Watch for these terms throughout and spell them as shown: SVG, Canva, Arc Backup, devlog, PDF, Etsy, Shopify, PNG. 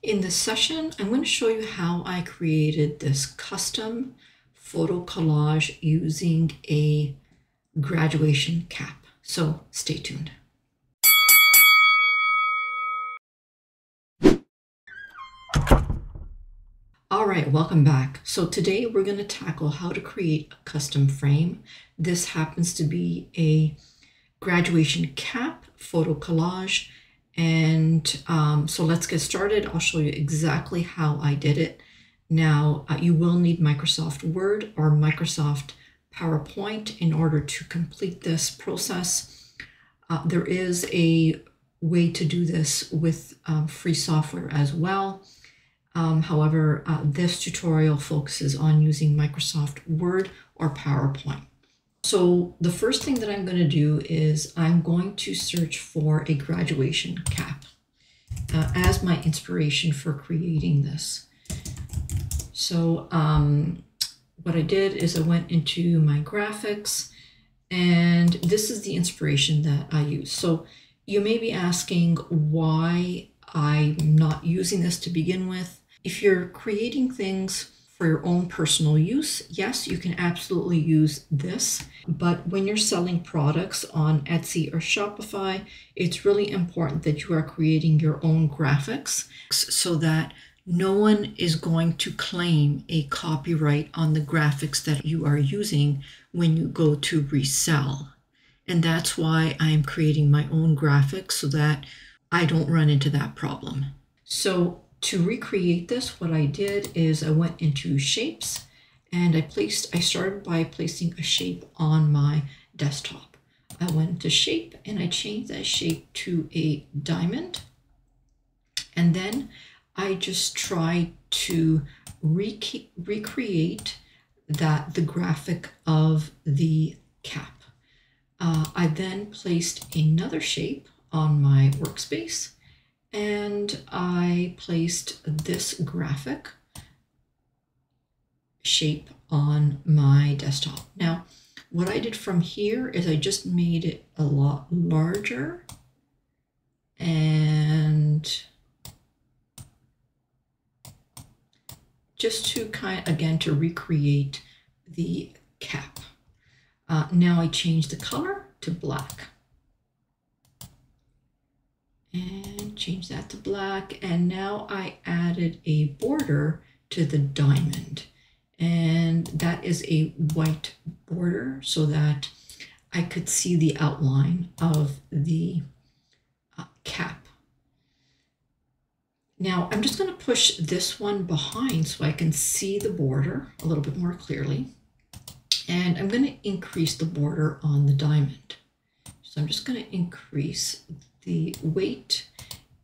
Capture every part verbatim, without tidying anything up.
In this session, I'm going to show you how I created this custom photo collage using a graduation cap. So stay tuned. All right, welcome back. So today we're going to tackle how to create a custom frame. This happens to be a graduation cap photo collage. And um, so let's get started. I'll show you exactly how I did it. Now, uh, you will need Microsoft Word or Microsoft PowerPoint in order to complete this process. Uh, there is a way to do this with um, free software as well. Um, however, uh, this tutorial focuses on using Microsoft Word or PowerPoint. So the first thing that I'm going to do is I'm going to search for a graduation cap uh, as my inspiration for creating this. So um, what I did is I went into my graphics, and this is the inspiration that I use. So you may be asking why I'm not using this to begin with. If you're creating things for your own personal use, yes, you can absolutely use this. But when you're selling products on Etsy or Shopify, it's really important that you are creating your own graphics so that no one is going to claim a copyright on the graphics that you are using when you go to resell. And that's why I'm creating my own graphics so that I don't run into that problem. So to recreate this, what I did is I went into shapes, and I placed, I started by placing a shape on my desktop. I went to shape, and I changed that shape to a diamond. And then I just tried to rec recreate that, the graphic of the cap. Uh, I then placed another shape on my workspace, and I placed this graphic shape on my desktop. Now, what I did from here is I just made it a lot larger, and just to kind of, again, to recreate the cap. Uh, now I changed the color to black. And change that to black. And now I added a border to the diamond, and that is a white border so that I could see the outline of the uh, cap. Now I'm just going to push this one behind so I can see the border a little bit more clearly. And I'm going to increase the border on the diamond. So I'm just going to increase the weight,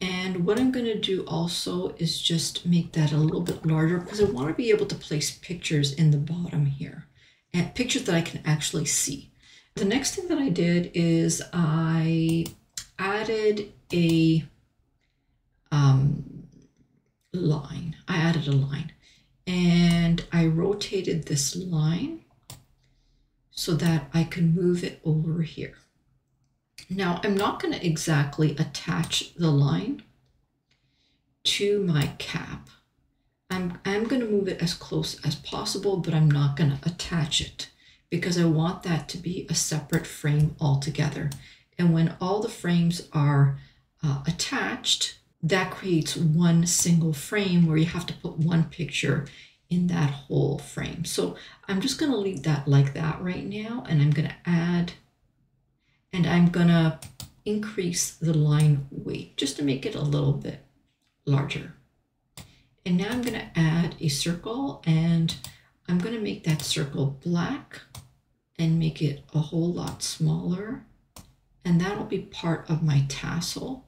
and what I'm going to do also is just make that a little bit larger because I want to be able to place pictures in the bottom here, and pictures that I can actually see. The next thing that I did is I added a um, line. I added a line, and I rotated this line so that I can move it over here. Now, I'm not going to exactly attach the line to my cap. I'm, I'm going to move it as close as possible, but I'm not going to attach it because I want that to be a separate frame altogether. And when all the frames are uh, attached, that creates one single frame where you have to put one picture in that whole frame. So I'm just going to leave that like that right now, and I'm going to add... And I'm gonna increase the line weight just to make it a little bit larger. And now I'm gonna add a circle, and I'm gonna make that circle black and make it a whole lot smaller. And that'll be part of my tassel.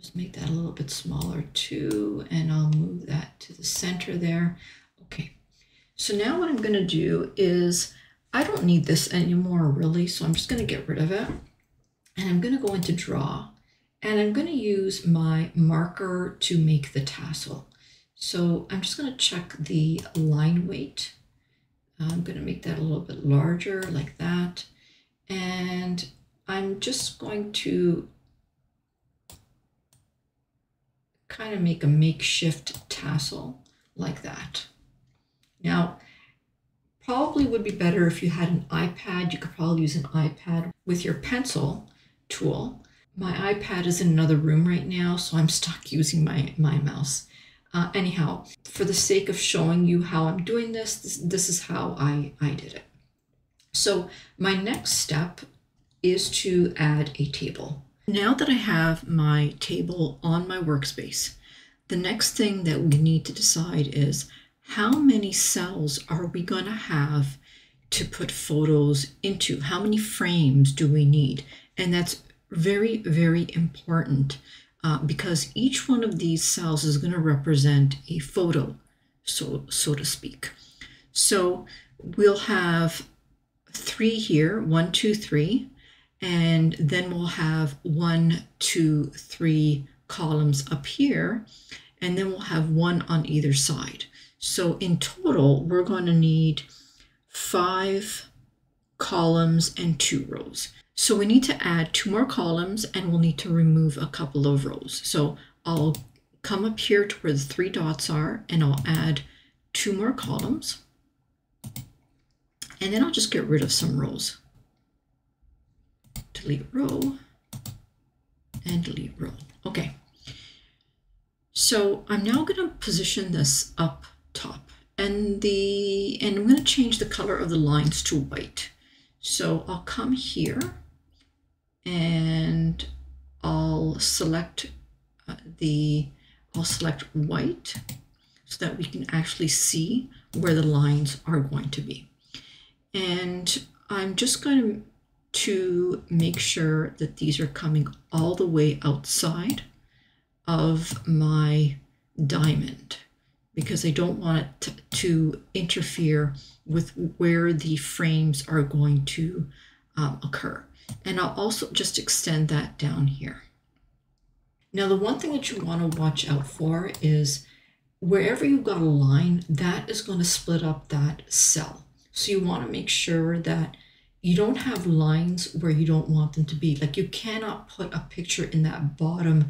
Just make that a little bit smaller too, and I'll move that to the center there. Okay, so now what I'm gonna do is I don't need this anymore really, so I'm just going to get rid of it, and I'm going to go into draw, and I'm going to use my marker to make the tassel. So I'm just going to check the line weight. I'm going to make that a little bit larger like that, and I'm just going to kind of make a makeshift tassel like that. Now, probably would be better if you had an iPad. You could probably use an iPad with your pencil tool. My iPad is in another room right now, so I'm stuck using my, my mouse. Uh, anyhow, for the sake of showing you how I'm doing this, this, this is how I, I did it. So my next step is to add a table. Now that I have my table on my workspace, the next thing that we need to decide is how many cells are we going to have to put photos into? How many frames do we need? And that's very, very important. Uh, because each one of these cells is going to represent a photo, so, so to speak. So we'll have three here, one, two, three, and then we'll have one, two, three columns up here, and then we'll have one on either side. So in total, we're going to need five columns and two rows. So we need to add two more columns and we'll need to remove a couple of rows. So I'll come up here to where the three dots are and I'll add two more columns. And then I'll just get rid of some rows. Delete row and delete row. Okay. So I'm now going to position this up top and the and I'm going to change the color of the lines to white. So I'll come here and I'll select the, I'll select white so that we can actually see where the lines are going to be. And I'm just going to make sure that these are coming all the way outside of my diamond because I don't want it to, to interfere with where the frames are going to um, occur. And I'll also just extend that down here. Now, the one thing that you want to watch out for is wherever you've got a line, that is going to split up that cell. So you want to make sure that you don't have lines where you don't want them to be. Like you cannot put a picture in that bottom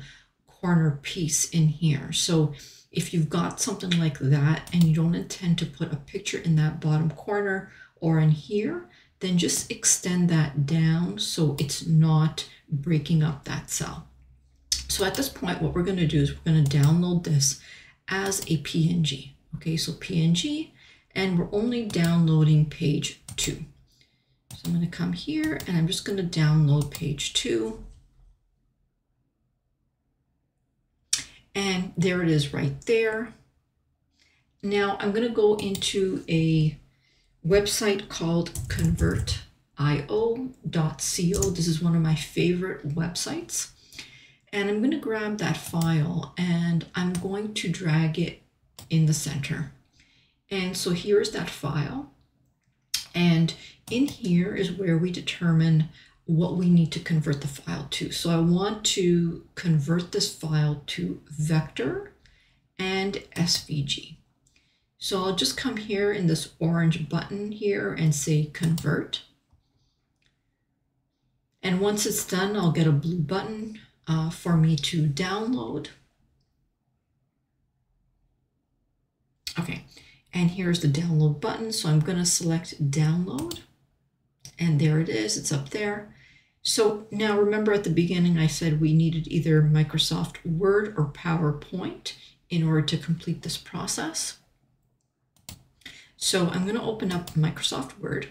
corner piece in here. So if you've got something like that and you don't intend to put a picture in that bottom corner or in here, then just extend that down so it's not breaking up that cell. So at this point, what we're going to do is we're going to download this as a P N G. Okay, so P N G, and we're only downloading page two. So I'm going to come here and I'm just going to download page two. And there it is right there. Now I'm going to go into a website called convert i o dot co. This is one of my favorite websites. And I'm going to grab that file and I'm going to drag it in the center. And so here's that file. And in here is where we determine what we need to convert the file to. So I want to convert this file to vector and S V G. So I'll just come here in this orange button here and say convert. And once it's done, I'll get a blue button uh, for me to download. Okay, and here's the download button. So I'm going to select download. And there it is, it's up there. So now remember at the beginning, I said we needed either Microsoft Word or PowerPoint in order to complete this process. So I'm going to open up Microsoft Word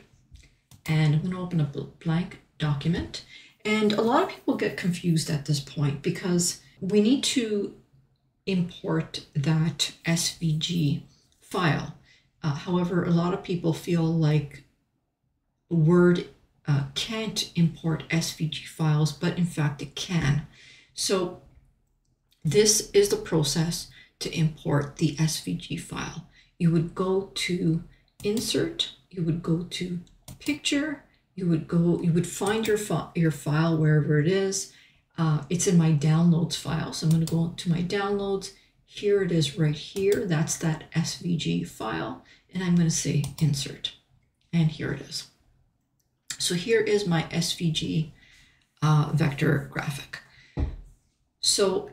and I'm going to open up a blank document. And a lot of people get confused at this point because we need to import that S V G file. Uh, however, a lot of people feel like Word uh, can't import S V G files, but in fact it can. So this is the process to import the S V G file. You would go to insert, you would go to picture, you would go, you would find your, fi your file wherever it is. Uh, it's in my downloads file. So I'm going to go to my downloads. Here it is right here. That's that S V G file. And I'm going to say insert. And here it is. So here is my S V G uh, vector graphic. So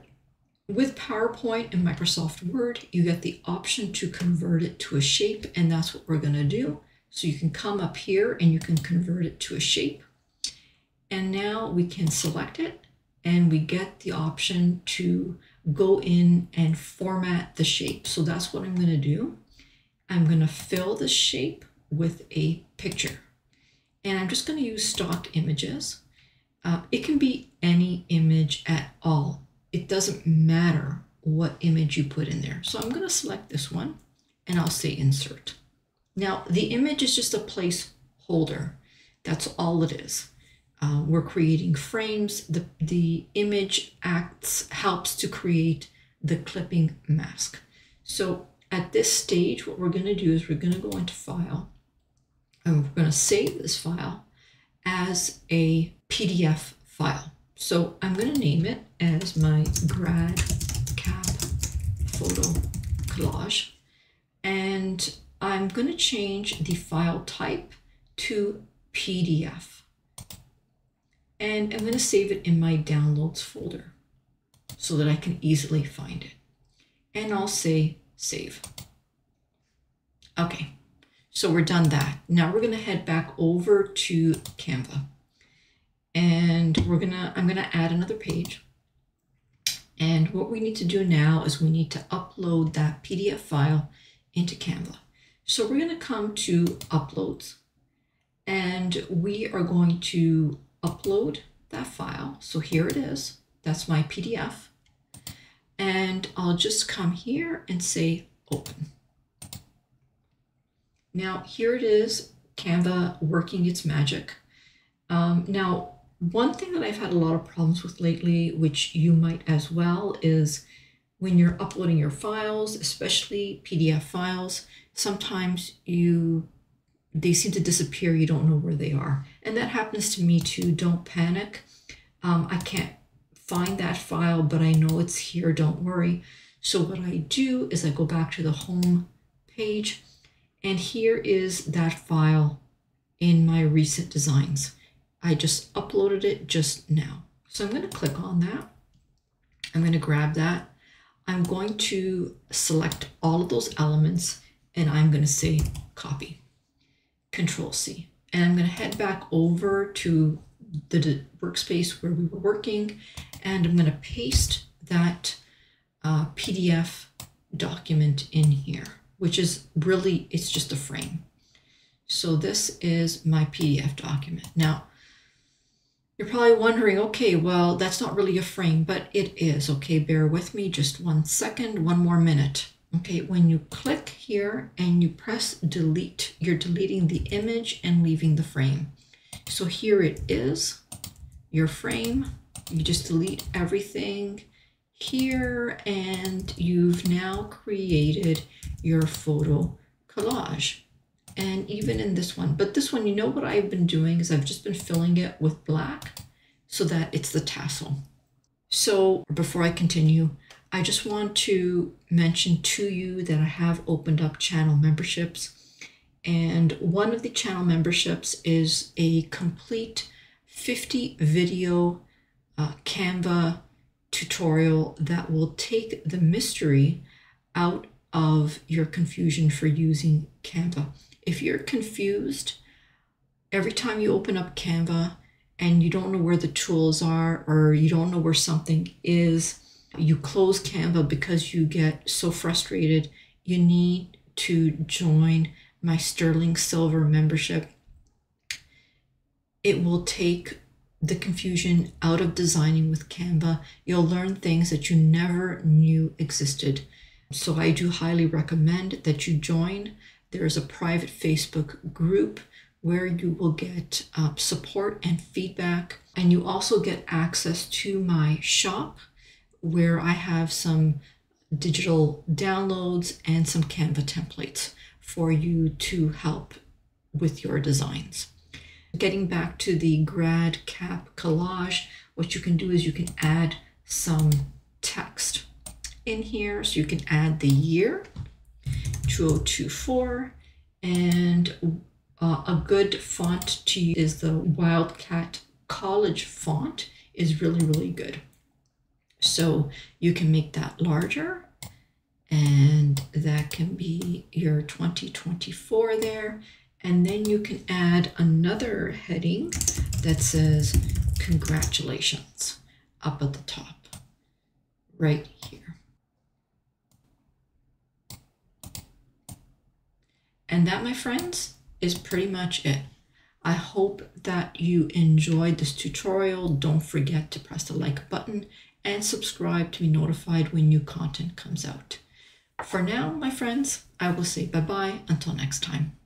With PowerPoint and Microsoft Word, you get the option to convert it to a shape, and that's what we're going to do. So you can come up here and you can convert it to a shape. And now we can select it and we get the option to go in and format the shape. So that's what I'm going to do. I'm going to fill the shape with a picture. And I'm just going to use stock images. Uh, it can be any image at all. It doesn't matter what image you put in there. So I'm going to select this one and I'll say insert. Now the image is just a placeholder. That's all it is. Uh, we're creating frames. The, the image acts, helps to create the clipping mask. So at this stage, what we're going to do is we're going to go into File, and we're going to save this file as a P D F file. So I'm going to name it as my grad cap photo collage, and I'm going to change the file type to P D F. And I'm going to save it in my downloads folder so that I can easily find it. And I'll say save. Okay, so we're done that. Now we're going to head back over to Canva. And we're going to, I'm going to add another page. And what we need to do now is we need to upload that P D F file into Canva. So we're going to come to Uploads, and we are going to upload that file. So here it is. That's my P D F. And I'll just come here and say open. Now here it is, Canva working its magic. Um, now, one thing that I've had a lot of problems with lately, which you might as well, is when you're uploading your files, especially P D F files, sometimes you they seem to disappear. You don't know where they are. And that happens to me too. Don't panic. Um, I can't find that file, but I know it's here. Don't worry. So what I do is I go back to the home page, and here is that file in my recent designs. I just uploaded it just now. So I'm going to click on that. I'm going to grab that. I'm going to select all of those elements, and I'm going to say copy. Control C, and I'm going to head back over to the workspace where we were working, and I'm going to paste that uh, P D F document in here, which is really, it's just a frame. So this is my P D F document. Now, you're probably wondering, okay, well, that's not really a frame, but it is. Okay, bear with me just one second, one more minute. Okay, when you click here and you press delete, you're deleting the image and leaving the frame. So here it is, your frame. You just delete everything here, and you've now created your photo collage. And even in this one, but this one, you know what I've been doing is I've just been filling it with black so that it's the tassel. So before I continue, I just want to mention to you that I have opened up channel memberships, and one of the channel memberships is a complete fifty video uh, Canva tutorial that will take the mystery out of your confusion for using Canva. If you're confused every time you open up Canva and you don't know where the tools are, or you don't know where something is, you close Canva because you get so frustrated, you need to join my Sterling Silver membership. It will take the confusion out of designing with Canva. You'll learn things that you never knew existed. So I do highly recommend that you join. There is a private Facebook group where you will get uh, support and feedback. And you also get access to my shop, where I have some digital downloads and some Canva templates for you to help with your designs. Getting back to the grad cap collage, what you can do is you can add some text in here. So you can add the year two thousand twenty-four, and uh, a good font to use is the Wildcat College font, is really, really good. So you can make that larger, and that can be your twenty twenty-four there. And then you can add another heading that says congratulations up at the top right here. And that, my friends, is pretty much it. I hope that you enjoyed this tutorial. Don't forget to press the like button and subscribe to be notified when new content comes out. For now, my friends, I will say bye-bye until next time.